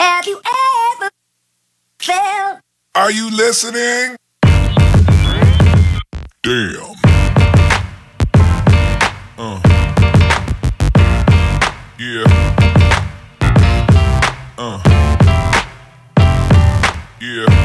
Have you ever felt? Are you listening? Damn. Yeah. Yeah. Yeah.